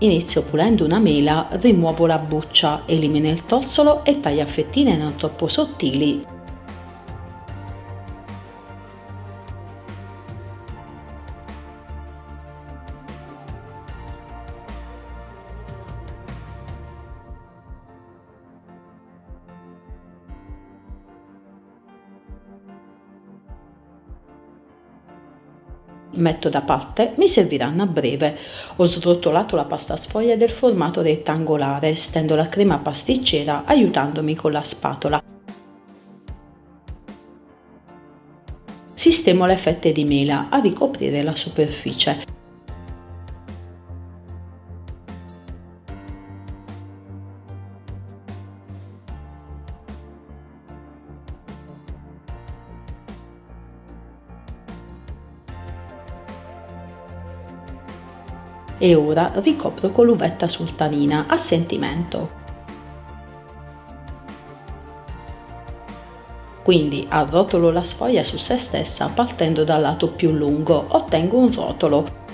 Inizio pulendo una mela, rimuovo la buccia, elimino il torsolo e taglio a fettine non troppo sottili. Metto da parte, mi serviranno a breve. Ho srotolato la pasta sfoglia del formato rettangolare, stendo la crema pasticcera aiutandomi con la spatola. Sistemo le fette di mela a ricoprire la superficie. E ora ricopro con l'uvetta sultanina a sentimento. Quindi arrotolo la sfoglia su se stessa partendo dal lato più lungo, ottengo un rotolo.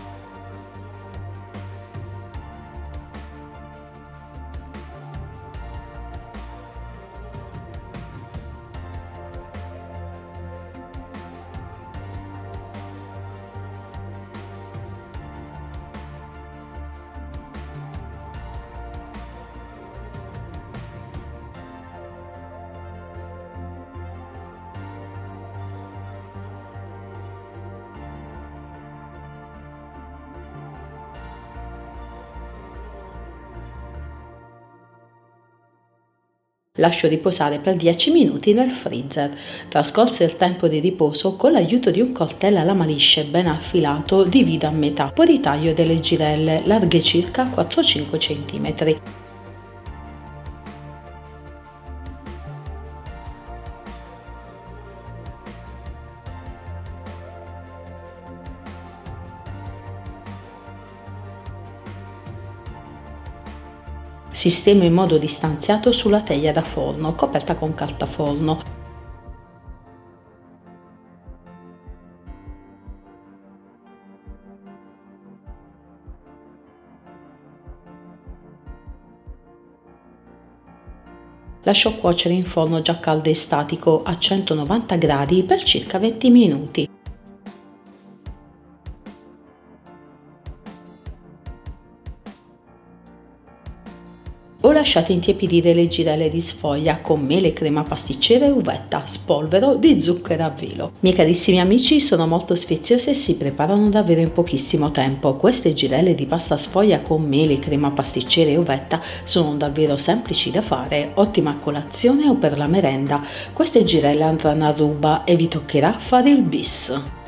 Lascio riposare per 10 minuti nel freezer. Trascorso il tempo di riposo, con l'aiuto di un coltello alla malisce ben affilato, divido a metà, poi ritaglio delle girelle, larghe circa 4-5 cm. Sistemo in modo distanziato sulla teglia da forno, coperta con carta forno. Lascio cuocere in forno già caldo e statico a 190 gradi per circa 20 minuti. Ho lasciato intiepidire le girelle di sfoglia con mele, crema pasticcera e uvetta, spolvero di zucchero a velo. Miei carissimi amici, sono molto sfiziose e si preparano davvero in pochissimo tempo. Queste girelle di pasta sfoglia con mele, crema pasticcera e uvetta sono davvero semplici da fare, ottima a colazione o per la merenda. Queste girelle andranno a ruba e vi toccherà fare il bis.